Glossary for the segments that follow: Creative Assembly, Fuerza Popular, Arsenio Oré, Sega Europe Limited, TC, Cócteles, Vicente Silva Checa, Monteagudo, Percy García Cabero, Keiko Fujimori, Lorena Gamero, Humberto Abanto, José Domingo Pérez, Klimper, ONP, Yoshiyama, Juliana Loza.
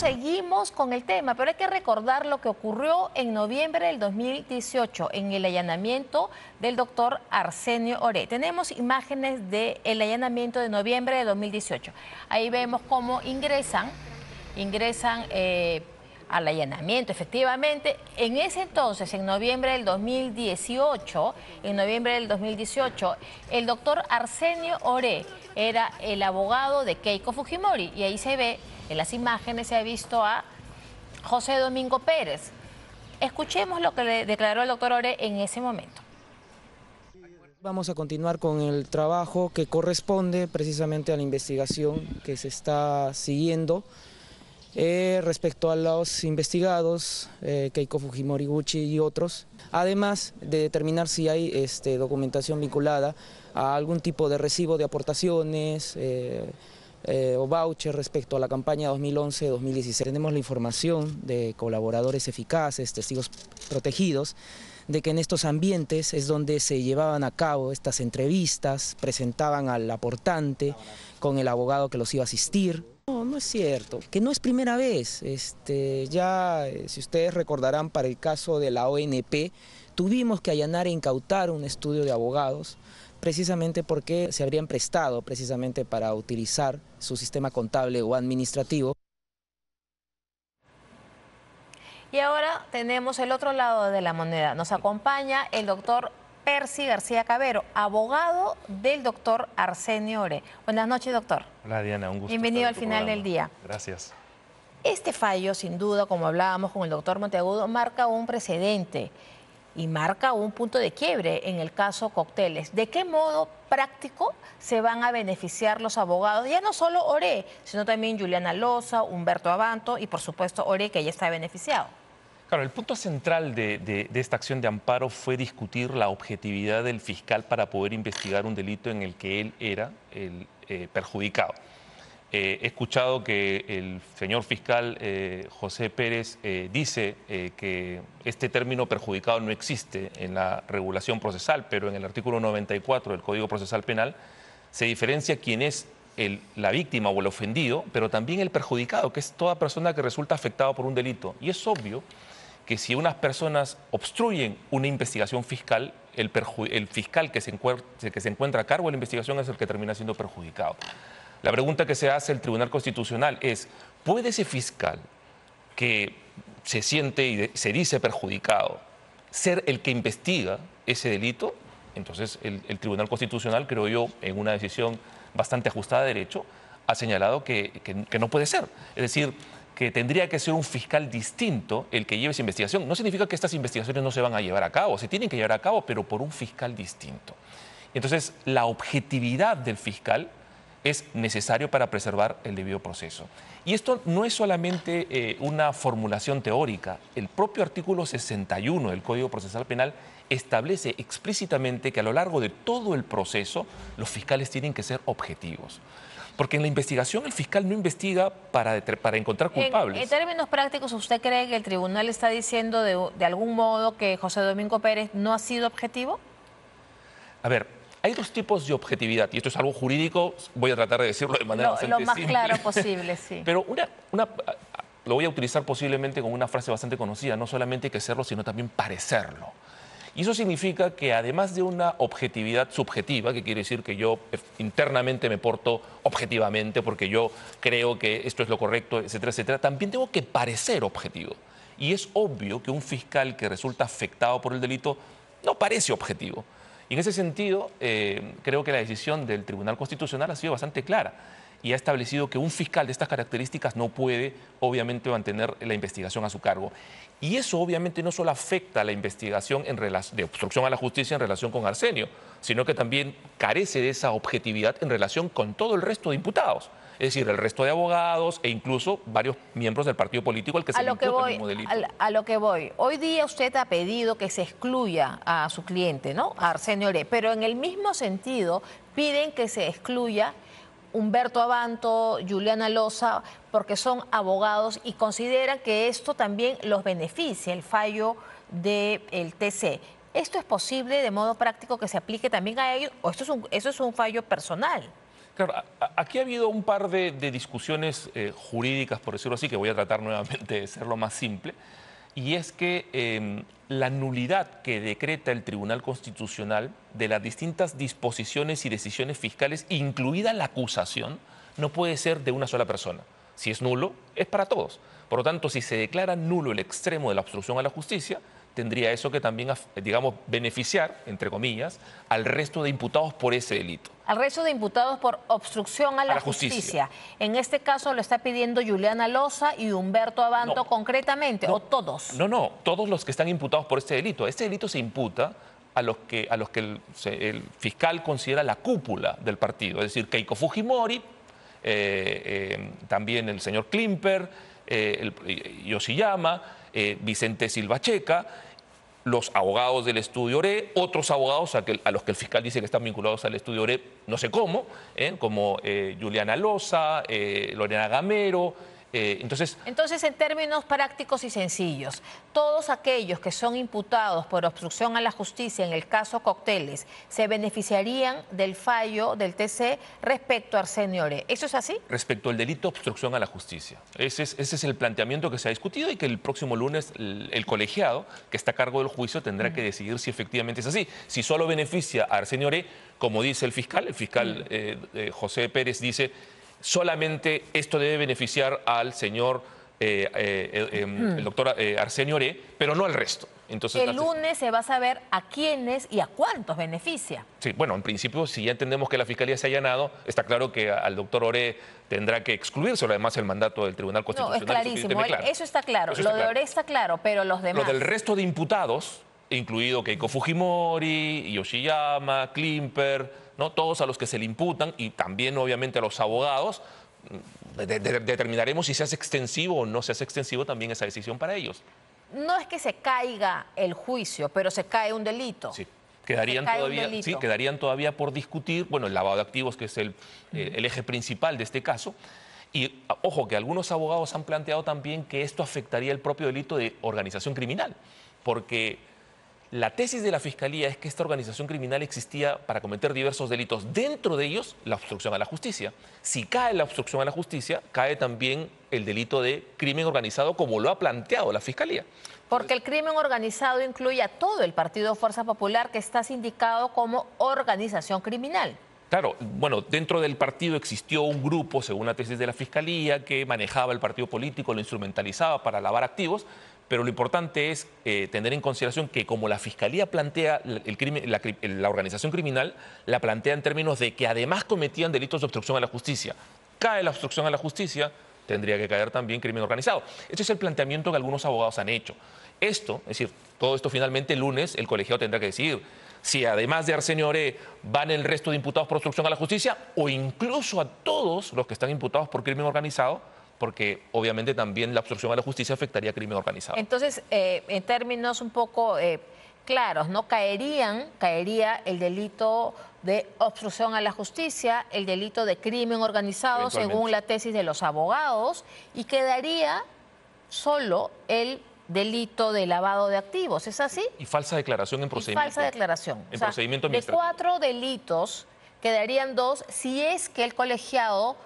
seguimos con el tema, pero hay que recordar lo que ocurrió en noviembre del 2018 en el allanamiento del doctor Arsenio Oré. Tenemos imágenes del allanamiento de noviembre de 2018. Ahí vemos cómo ingresan al allanamiento, efectivamente. En ese entonces, en noviembre del 2018, el doctor Arsenio Oré era el abogado de Keiko Fujimori, y ahí se ve, en las imágenes se ha visto a José Domingo Pérez. Escuchemos lo que le declaró el doctor Oré en ese momento. Vamos a continuar con el trabajo que corresponde precisamente a la investigación que se está siguiendo. Respecto a los investigados, Keiko Fujimori Gucci y otros, además de determinar si hay documentación vinculada a algún tipo de recibo de aportaciones o voucher respecto a la campaña 2011-2016. Tenemos la información de colaboradores eficaces, testigos protegidos, de que en estos ambientes es donde se llevaban a cabo estas entrevistas, presentaban al aportante con el abogado que los iba a asistir. No es cierto, que no es primera vez. Ya, si ustedes recordarán, para el caso de la ONP, tuvimos que allanar e incautar un estudio de abogados, precisamente porque se habrían prestado precisamente para utilizar su sistema contable o administrativo. Y ahora tenemos el otro lado de la moneda. Nos acompaña el doctor Percy García Cabero, abogado del doctor Arsenio Oré. Buenas noches, doctor. Hola, Diana, un gusto. Bienvenido al final del día. Gracias. Este fallo, sin duda, como hablábamos con el doctor Monteagudo, marca un precedente y marca un punto de quiebre en el caso Cócteles. ¿De qué modo práctico se van a beneficiar los abogados? Ya no solo Oré, sino también Juliana Loza, Humberto Abanto y, por supuesto, Oré, que ya está beneficiado. Claro, el punto central de esta acción de amparo fue discutir la objetividad del fiscal para poder investigar un delito en el que él era el perjudicado. He escuchado que el señor fiscal José Pérez dice que este término perjudicado no existe en la regulación procesal, pero en el artículo 94 del Código Procesal Penal se diferencia quién es la víctima o el ofendido, pero también el perjudicado, que es toda persona que resulta afectada por un delito. Y es obvio que si unas personas obstruyen una investigación fiscal, el fiscal que se encuentra a cargo de la investigación es el que termina siendo perjudicado. La pregunta que se hace el Tribunal Constitucional es, ¿puede ese fiscal que se siente y se dice perjudicado ser el que investiga ese delito? Entonces el Tribunal Constitucional, creo yo, en una decisión bastante ajustada a derecho, ha señalado que no puede ser. Es decir, que tendría que ser un fiscal distinto el que lleve esa investigación. No significa que estas investigaciones no se van a llevar a cabo, se tienen que llevar a cabo, pero por un fiscal distinto. Entonces, la objetividad del fiscal es necesario para preservar el debido proceso. Y esto no es solamente una formulación teórica. El propio artículo 61 del Código Procesal Penal establece explícitamente que a lo largo de todo el proceso los fiscales tienen que ser objetivos. Porque en la investigación el fiscal no investiga para encontrar culpables. En términos prácticos, ¿usted cree que el tribunal está diciendo de algún modo que José Domingo Pérez no ha sido objetivo? A ver, hay dos tipos de objetividad, y esto es algo jurídico, voy a tratar de decirlo de manera bastante simple. Lo más claro posible, sí. Pero lo voy a utilizar posiblemente con una frase bastante conocida, no solamente hay que serlo, sino también parecerlo. Y eso significa que además de una objetividad subjetiva, que quiere decir que yo internamente me porto objetivamente porque yo creo que esto es lo correcto, etcétera, etcétera, también tengo que parecer objetivo. Y es obvio que un fiscal que resulta afectado por el delito no parece objetivo. Y en ese sentido, creo que la decisión del Tribunal Constitucional ha sido bastante clara y ha establecido que un fiscal de estas características no puede, obviamente, mantener la investigación a su cargo. Y eso, obviamente, no solo afecta a la investigación de obstrucción a la justicia en relación con Arsenio, sino que también carece de esa objetividad en relación con todo el resto de imputados. Es decir, el resto de abogados e incluso varios miembros del partido político al que se le imputa el mismo delito. A lo que voy. Hoy día usted ha pedido que se excluya a su cliente, ¿no? A Arsenio Oré. Pero en el mismo sentido piden que se excluya Humberto Abanto, Juliana Loza, porque son abogados y consideran que esto también los beneficia, el fallo del TC. ¿Esto es posible de modo práctico que se aplique también a ellos o eso es un fallo personal? Claro, aquí ha habido un par de discusiones jurídicas, por decirlo así, que voy a tratar nuevamente de serlo más simple, y es que la nulidad que decreta el Tribunal Constitucional de las distintas disposiciones y decisiones fiscales, incluida la acusación, no puede ser de una sola persona. Si es nulo, es para todos. Por lo tanto, si se declara nulo el extremo de la obstrucción a la justicia, tendría eso que también, digamos, beneficiar, entre comillas, al resto de imputados por ese delito. Al resto de imputados por obstrucción a la justicia. En este caso lo está pidiendo Juliana Loza y Humberto Abanto, no, concretamente, no, o todos. No, no, todos los que están imputados por este delito. Este delito se imputa a los que el fiscal considera la cúpula del partido, es decir, Keiko Fujimori, también el señor Klimper, Yoshiyama, Vicente Silva Checa, los abogados del estudio Oré, otros abogados a los que el fiscal dice que están vinculados al estudio Oré, no sé cómo, como Juliana Loza, Lorena Gamero. Entonces, en términos prácticos y sencillos, todos aquellos que son imputados por obstrucción a la justicia en el caso Cócteles se beneficiarían del fallo del TC respecto a Arsenio Oré. ¿Eso es así? Respecto al delito de obstrucción a la justicia. Ese es el planteamiento que se ha discutido y que el próximo lunes el colegiado que está a cargo del juicio tendrá que decidir si efectivamente es así. Si solo beneficia a Arsenio Oré, como dice el fiscal José Pérez dice... Solamente esto debe beneficiar al señor, el doctor Arsenio Oré, pero no al resto. Entonces, el lunes se va a saber a quiénes y a cuántos beneficia. Sí, bueno, en principio, si ya entendemos que la Fiscalía se ha allanado, está claro que al doctor Oré tendrá que excluirse, además el mandato del Tribunal Constitucional. No, es clarísimo, eso está claro, lo de Oré está claro, pero los demás... Lo del resto de imputados, incluido Keiko Fujimori, Yoshiyama, Klimper... ¿no? Todos a los que se le imputan y también obviamente a los abogados, determinaremos si se hace extensivo o no se hace extensivo también esa decisión para ellos. No es que se caiga el juicio, pero se cae un delito. Sí. Quedarían todavía por discutir, bueno, el lavado de activos, que es el eje principal de este caso. Y ojo, que algunos abogados han planteado también que esto afectaría el propio delito de organización criminal, porque... La tesis de la Fiscalía es que esta organización criminal existía para cometer diversos delitos, dentro de ellos la obstrucción a la justicia. Si cae la obstrucción a la justicia, cae también el delito de crimen organizado, como lo ha planteado la Fiscalía. Porque el crimen organizado incluye a todo el partido Fuerza Popular, que está sindicado como organización criminal. Claro, bueno, dentro del partido existió un grupo, según la tesis de la Fiscalía, que manejaba el partido político, lo instrumentalizaba para lavar activos, pero lo importante es tener en consideración que como la Fiscalía plantea la organización criminal, la plantea en términos de que además cometían delitos de obstrucción a la justicia. Cae la obstrucción a la justicia, tendría que caer también crimen organizado. Este es el planteamiento que algunos abogados han hecho. Esto, es decir, todo esto finalmente el lunes el colegiado tendrá que decidir si además de Arsenio Oré van el resto de imputados por obstrucción a la justicia o incluso a todos los que están imputados por crimen organizado, porque obviamente también la obstrucción a la justicia afectaría a crimen organizado. Entonces, en términos un poco claros, ¿no? Caería el delito de obstrucción a la justicia, el delito de crimen organizado, según la tesis de los abogados, y quedaría solo el delito de lavado de activos, ¿es así? Y falsa declaración en procedimiento. Y falsa declaración. En procedimiento administrativo. De 4 delitos quedarían 2 si es que el colegiado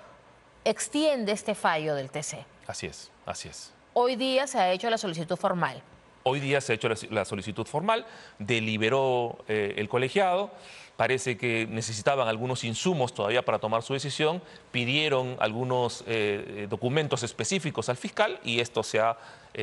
extiende este fallo del TC. Así es, así es. Hoy día se ha hecho la solicitud formal. Hoy día se ha hecho la solicitud formal, deliberó el colegiado, parece que necesitaban algunos insumos todavía para tomar su decisión, pidieron algunos documentos específicos al fiscal y esto se ha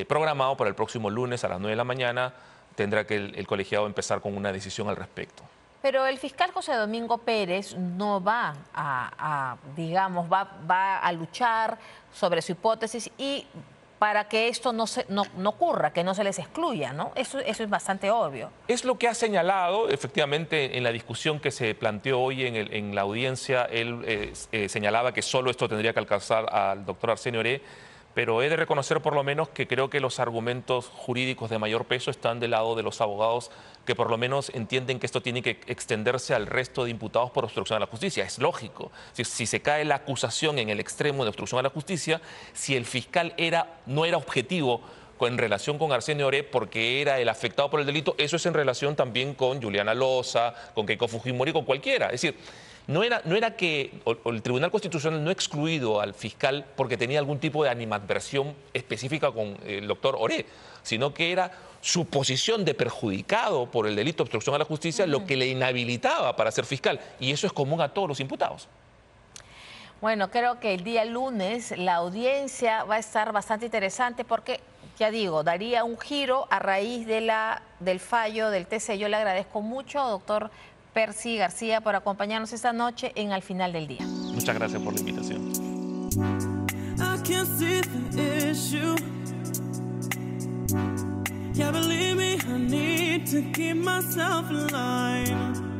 programado para el próximo lunes a las 9 de la mañana, tendrá que el colegiado empezar con una decisión al respecto. Pero el fiscal José Domingo Pérez no va a luchar sobre su hipótesis y... para que esto no ocurra, que no se les excluya, ¿no? Eso es bastante obvio. Es lo que ha señalado, efectivamente, en la discusión que se planteó hoy en la audiencia, él señalaba que solo esto tendría que alcanzar al doctor Arsenio Oré, pero he de reconocer por lo menos que creo que los argumentos jurídicos de mayor peso están del lado de los abogados que por lo menos entienden que esto tiene que extenderse al resto de imputados por obstrucción a la justicia. Es lógico. Si se cae la acusación en el extremo de obstrucción a la justicia, si el fiscal no era objetivo en relación con Arsenio Oré porque era el afectado por el delito, eso es en relación también con Juliana Loza, con Keiko Fujimori, con cualquiera. Es decir, no era que el Tribunal Constitucional no ha excluido al fiscal porque tenía algún tipo de animadversión específica con el doctor Oré, sino que era su posición de perjudicado por el delito de obstrucción a la justicia lo que le inhabilitaba para ser fiscal, y eso es común a todos los imputados. Bueno, creo que el día lunes la audiencia va a estar bastante interesante porque, ya digo, daría un giro a raíz de del fallo del TC. Yo le agradezco mucho, doctor Percy García, por acompañarnos esta noche en Al Final del Día. Muchas gracias por la invitación. Yeah, believe me, I need to keep myself in line.